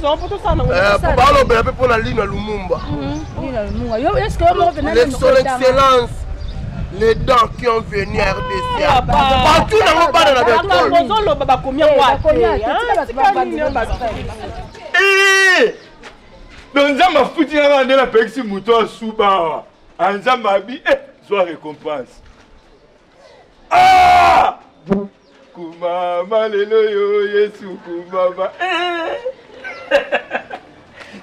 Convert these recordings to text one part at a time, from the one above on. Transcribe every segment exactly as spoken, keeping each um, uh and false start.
Son Excellence, les dents qui ont venu à R D C. Partout dans le bas de la béton. Kumama leloyo Yesu kumama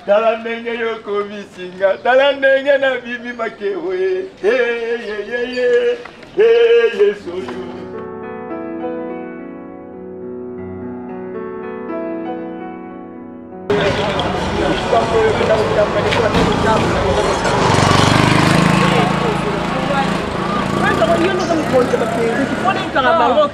Dala nenge yoko misinga Dala nenge na bibi makewe Hey ye ye ye Hey Yesu yu pour le moment,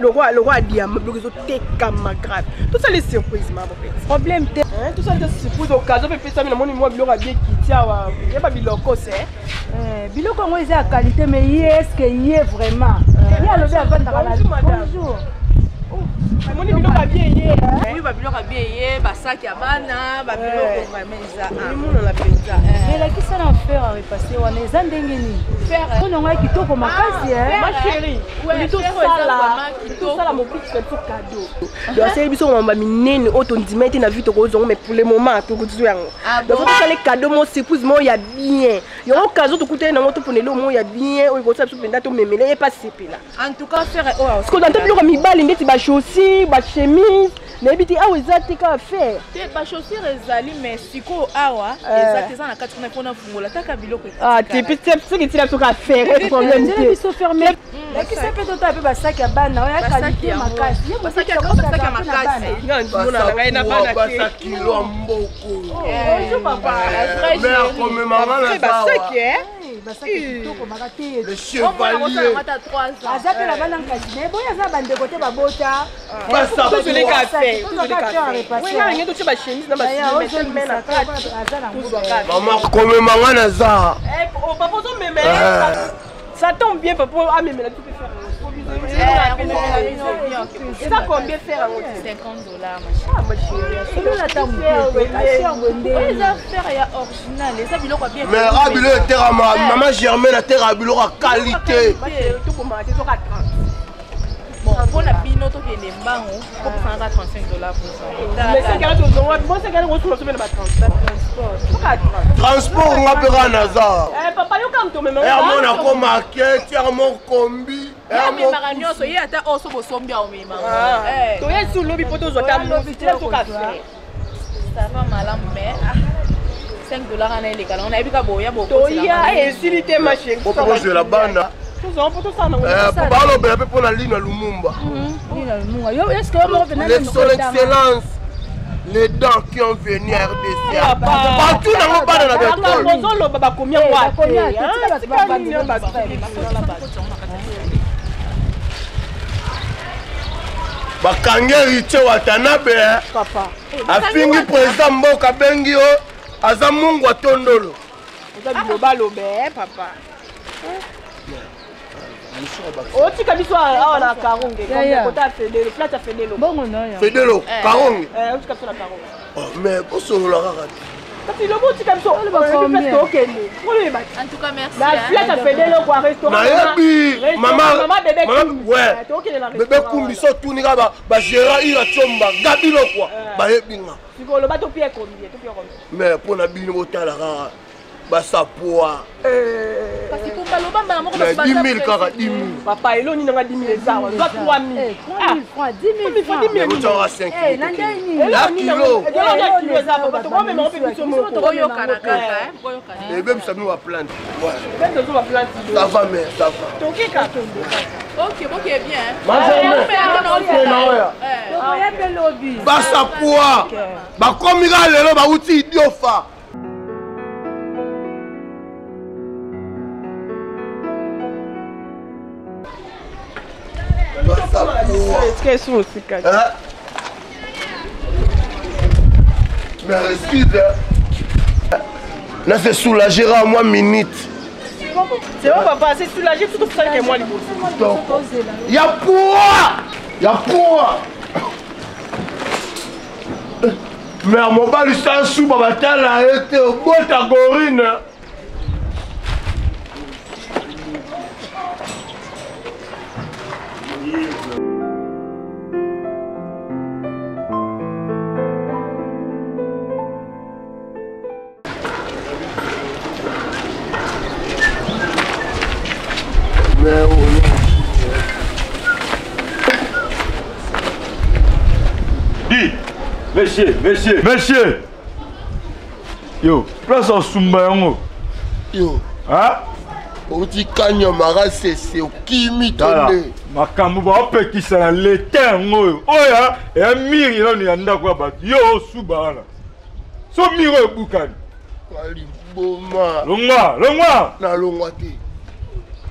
le roi le roi dit grave. Tout ça les surprises, ma problème. Tout ça les surprises occasion ça mais mon moi bien qui pas biloko c'est. Biloko moi c'est à qualité mais est-ce que y est vraiment? Bonjour. Mon biloko bien y est. Oui, biloko bien y est, ba sac ya bana, ba biloko vraiment ça. Mais là, qu'est-ce qu'on a fait à repasser? On est en dégueulé. On a un quito pour ma case, ma chérie. Tout ça là, tout ça là, mon petit c'est pour cadeau. Donc c'est émission on m'a miné, on te dit mais tu n'as vu ton gros mais pour le moment tu continues. Donc tout ça les cadeaux mon épouse moi il y a bien. Il y a un cadeau tu coûtes un autre pour les lots moi il y a bien. On reçoit sur pendant ton mémé là il passe c'est là. En tout cas faire. Parce qu'on entend plus comme il balle, il met ses chaussures, ses chemises. Mais il dit ah oui ça t'es qu'à faire. Tes chaussures elles allient mais si quoi ah ouais. Ah, tu peux faire ce que tu as fait. Tu peux faire le chevalier à trois ans. Ça tombe bien, papa. Ah, mais là, tu peux faire. Et ça, combien faire? cinquante dollars, ma chérie. Les affaires originales, les habillons bien. Mais Rabulo est terre, maman Germaine la terre Rabulo à qualité. Bon, pour la pino, tu es les bancs, pour trente-cinq dollars pour ça. Mais cinquante dollars, transport, on appellera Nazar. Papa, tu es mon market, tu es mon combi. Il y a des maragnons qui sont au sommet. Tu es sous l'eau, tu es sous l'eau, tu es sous café. Ça va, madame, mais cinq dollars en illégal. On a vu qu'à Boya, il y a des facilités, ma chérie. Pourquoi je la bande? Pour la ligne à Lumumba. Son Excellence, les dents qui ont venu à R D C. Partout dans le bas de la béton. Bakangeri tche watanabe papa afingi président mboka bengi o azamungwa watondolo ozabi lobalo be papa o tika biso a na karunge ko ta fedelo plata fedelo bongo no ya fedelo karunge eh o tika biso na karunge oh mais ko so lo kaka ti lo bo tika biso le ba fami ok le ba en tout cas merci la plata fedelo ko restaurant maman maman ouais bébé kumbi so tuni ka ba ba gérant ira chomba gabilo quoi ba yebinga sikolo ba to pie combien to pie combien mais pour na bino motala ka zéro. Qu'est-ce que c'est? Mais respire. Là, c'est soulagé à moi minute. C'est bon, papa, c'est soulagé tout ça que moi. Il y a pour Il y a pour Mais à mon bal, sans sous, papa, t'as l'arrêté au bout de ta gorine. Monsieur, monsieur, monsieur. Yo, place en soumbayon. Yo. Hein? On dit qu'agnon mara c'est c'est au kimi tonné. Ma camouba petit ça l'étain ngo. Oya, et un mire il en est anda quoi bat. Yo soubala. So mire boukan. Wali boma. Longwa, longwa. Na longwa té.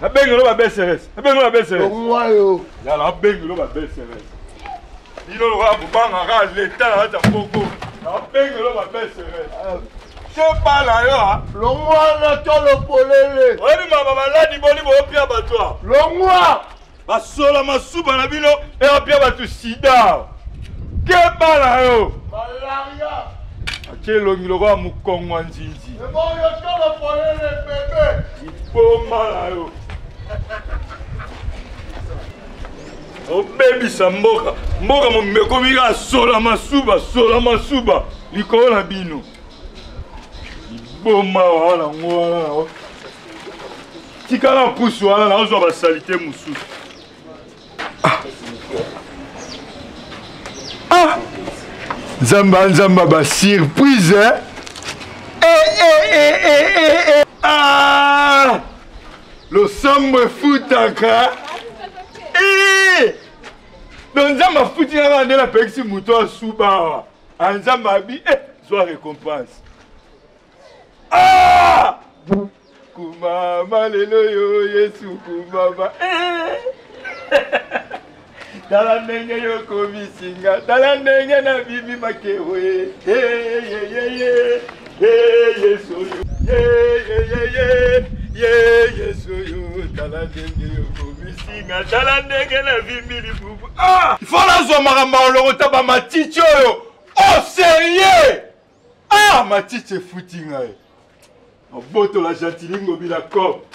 A bengelo ba belle seres. A bengelo ba belle seres. Longwa yo. Ya la bengelo ba belle seres. Il y a l'état de Boko. La je parle à l'eau. L'ongo a le polé. Oui, ma malade, il va au toi. L'ongo a sola ma soupe à la bino et à pied à tout sida. Que parle à l'eau. Malaria. A quel homme il aura mon con en zinzi. Le bon, il a le polé, bébé. Il faut mal à l'eau. Oh baby, ça moka, moka mon mekomira sola masuba, sola masuba, liko na bino. Boma wala ngwa. Tikala pousse wala na ozo ba salité musu. Ah! Nzamba nzamba ba surprise hein. Eh eh eh eh eh eh. Ah! Le sambre futaka. Donc, nous avons foutu la la pexi mouton souba. Nous avons habillé soit récompense. Ah! Kouma, malélo, yesu, kouma. Dans la nenge yo komi singa. Dans la nenge na bibi makewe. Hey, hey, hey, hey. Hey, yesu, hey, hey, hey, hey. Il faut la zone maramba, on le retarde ma tite. Oh sérieux! Ah ma tite est footing. On botte la gentilingo bilacop.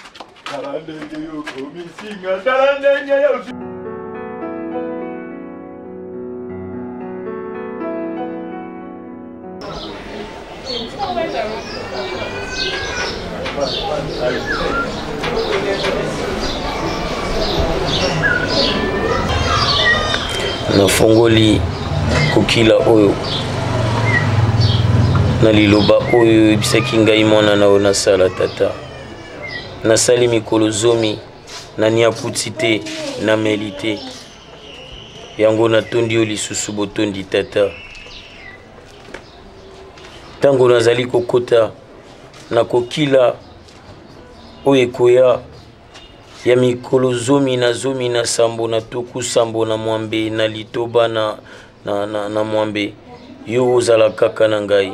Nafongoli kokila oyo na liloba oyo ebisaki ngai mwana na ona sala tata nasali mikolo zomi na niaputi te na melite yango natondi yo lisusu botondi tata ntango nazali kokota na kokila oyekoya ya mikolo zomi na zomi na sambo na toku sambo na mwambe na litoba na na na, na mwambe yo ozala kaka na ngai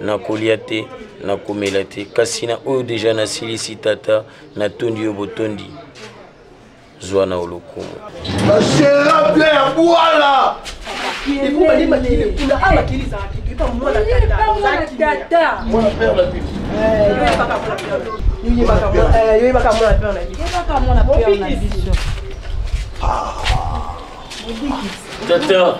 na kolia te na komela te kasi na oyo deja na silisi tata na tondi yo botondi zwa na olokumu tata,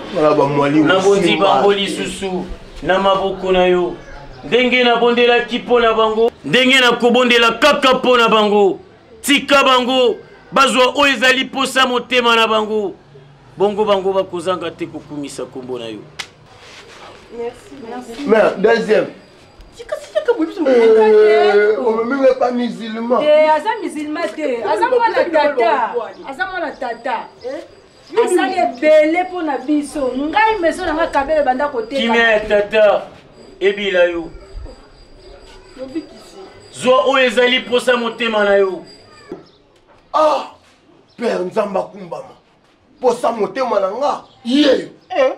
nabonzi bango lisusu na maboko na yo Ndenge na bonde la kipo na bango. Ndenge na kobonde la kakapo na bango. Tika bango. Bazwa oezali posa motema na bango. Bongo bango va kozanga te kokumisa kombo na yo. Merci, merci. Mère, deuxième. Tu on ne me pas musulman. Eh, Azam musulman, Azam la tata. Azam la tata. Azam est belé pour la biso. Ngai meso na kabele banda côté. Qui met tata et bila yo. Zo o ezali pour sa motema na yo. Ah! Père Nzamba Kumbama. Pour sa motema na nga. Ye. Eh.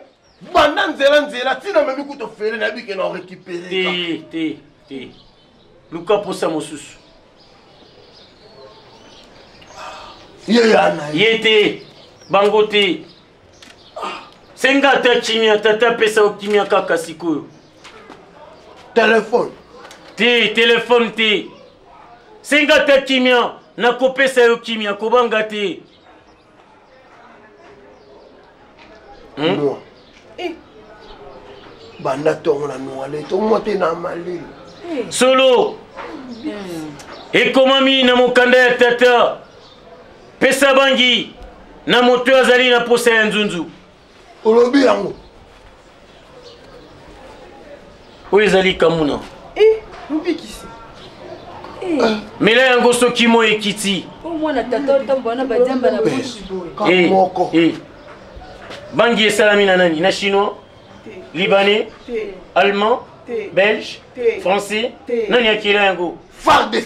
Banane zélan zélan, si n'a même écouté faire, n'a vu qu'elle a récupéré. Té, té, té. Lucas pour ça, mon sous. Yéana, yété, bangoté. Senga tachimia, tata pesa okimia kakasiko. Téléphone. Té, téléphone, té. Senga tachimia, n'a copé sa okimia, kobangaté. Moi. Solo et komami na mokanda ya tata pesa bangi na moto azali na posa ya nzunzu olobi yango oyo ezali kamuna eh mbikisi eh mela yango soki mo ekiti o mwana tata tambona bajamba na boy kamoko eh bangi esalami na nani na chino Libanais, Allemand, Belge, Français, non il y a qui là un go. Farde.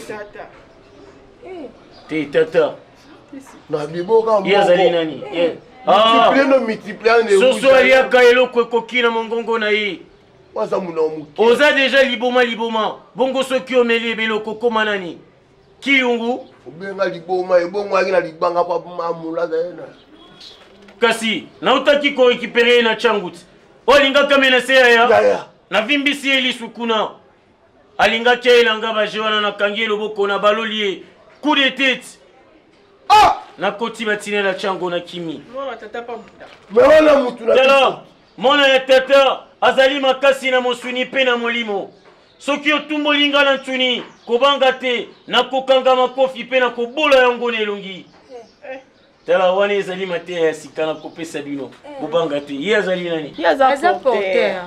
T'es tata. Non mais bon quand bon. Yes allez nani. Ah. Multiplier multiplier. Soso alia kaelo kokoki na mongongo nae. Oza munamuki. Oza déjà liboma liboma. Bongo soki omeli belo koko manani. Ki ungu. Obenga liboma ebongo ali na libanga pa mamula zaena. Kasi na utaki ko récupérer na changut. Olinga kamena seya na vimbisi eli sukuna alinga chelanga bajewana na kangelo boko na balolie coup de tête ah na koti batine la chango na kimi mona tata pa muta mona mutu na alors mona tata azali makasi na mosuni pe na molimo soki otumbolinga na ntuni kobanga te na kokanga makofi pe na kobola yango na elongi Tala wani ezali matea sikana kopesa bino bobanga te ye azali nani ye azapporter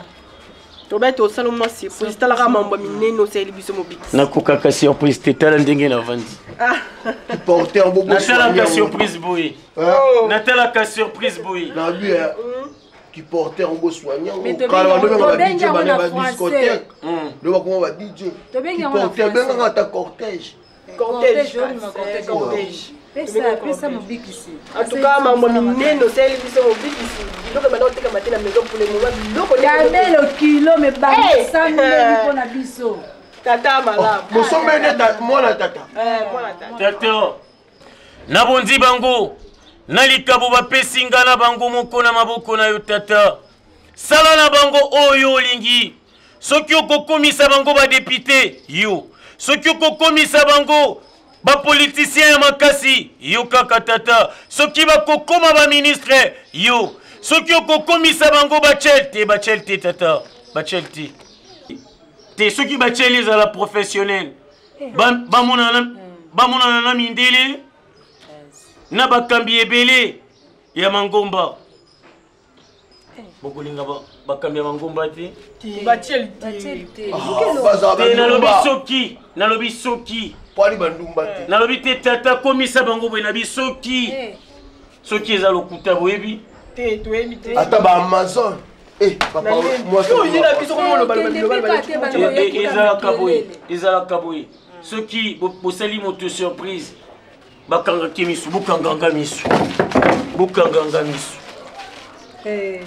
to beto saloma si polista la mamba mineno seli biso mobikisi na kokaka surprise te tala ndenge na vandi ah porter bobo na tala ka surprise boy na tala ka surprise boy na lui qui portait en beau soignant au calwa ndenge na bidje bana ba discothèque le ba comment ba bidje qui portait bien dans ta cortège cortège cortège Pesa, pesa mobik ici. En tout cas, maman miné nos sels qui sont mobik ici. Donc maintenant tu vas mater la maison pour les moments. Donc on est le kilo mais bang ça mille pour na biso. Tata malade. Mon son mené tata, mon tata. Eh, mon tata. Tata. Na bondi bango. Na likabo ba pesinga na bango moko na maboko na yo tata. Sala na bango oyo lingi. Soki okokomisa bango ba député yo. Soki okokomisa bango ba politicien makasi yo kaka tata soki ba kokoma ba ministre yo soki okokomisa bango ba chelte ba chelte tata ba chelte te soki ba chelte za la professionnelle ba ba monana ba monana na mindele na ba kambi ebele ya mangomba bokolinga ba ba kambi ya mangomba te ba chelte ba chelte te na lobi soki na lobi soki na lobité tata komisa bango bwena bisoki soki ezalo kuta boyebi te toyebi te ata ba amazon eh papa moi so yo na biso komo lo balobelo balobelo ezala kaboyi ezala kaboyi soki bosali moto surprise bakanga kimisu bukanganga misu bukanganga misu eh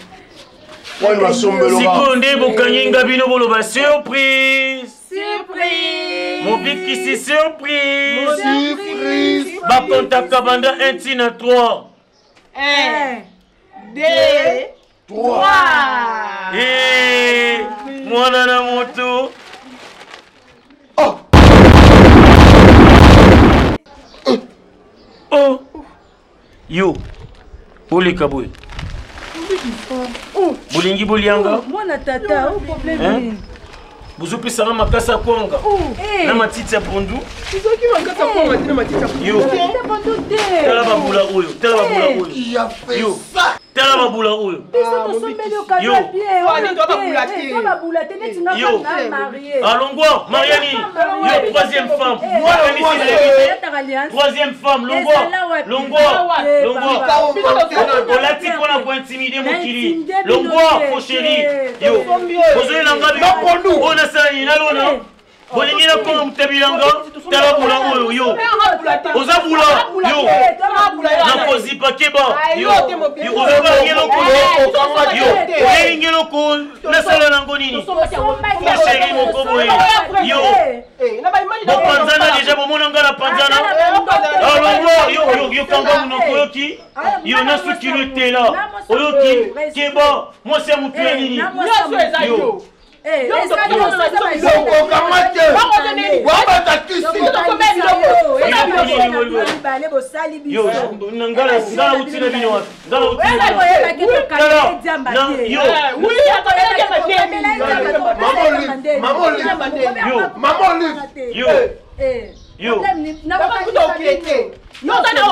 moi na sombelo ba sikonde bokanyinga bino boloba surprise surprise mon big ici surprise surprise ba contact banda un tina trois un deux trois eh mwana na moto oh oh yo poli kaboy bolingi bolianga mwana tata au problème Vous avez ça ma casse à Ponga. La matite à Pondu. Yo, t'as la baboula ou t'as la baboula ou t'as la baboula ou yo, Alongo, Mariani, yo, troisième femme. Troisième femme, Longo, Longo, Longo. On l'a dit qu'on a pour intimider mon kiri. Longo, mon chéri. Yo, vous avez l'engagement. Vous voulez dire que vous avez vu l'angle? Yo, vous avez vu yo, n'imposez pas que bon. Yo, vous avez vu l'angle? Yo, vous avez vu l'angle? Ma chérie, mon coboy. Yo, mon panzana déjà, mon manga la panzana. Alors yo, yo, yo, quand vous n'avez qui? Yo, n'a ce qui le t'est là. Oyoki, que bon, moi c'est mon clé. Yo. Eh, hey, donc ça nous on non, ça n'a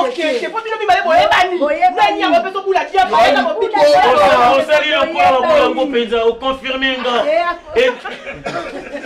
aucun. C'est pas bien, mais bon, et vous allez avoir besoin de la diable. On salue encore, on confirme. Et